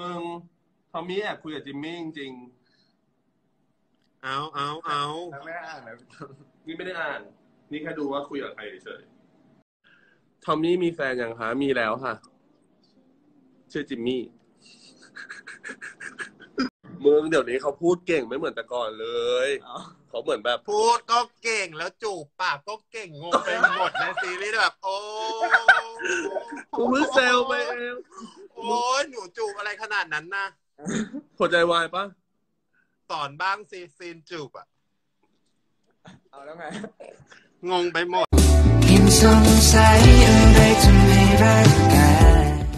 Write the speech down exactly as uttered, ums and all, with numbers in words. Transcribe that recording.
มึงทอมมี่แอบคุยกับจิมมี่จริงๆเอาเอาเอาไม่ได้อ่านนะนี่ไม่ได้อ่านนี่แค่ดูว่าคุยกับใครเฉยทอมมี่มีแฟนยังคะมีแล้วค่ะชื่อจิมมี่เมืองเดี๋ยวนี้เขาพูดเก่งไม่เหมือนแต่ก่อนเลยเขาเหมือนแบบพูดก็เก่งแล้วจูบปากก็เก่งงงไปหมดในซีรีส์แบบโอ้กูมือเซลไปเองโอ้ยหนูจูบอะไรขนาดนั้นนะหัวใจวายปะสอนบ้างซีซีนจูบอ่ะเอาแล้วไงงงไปหมด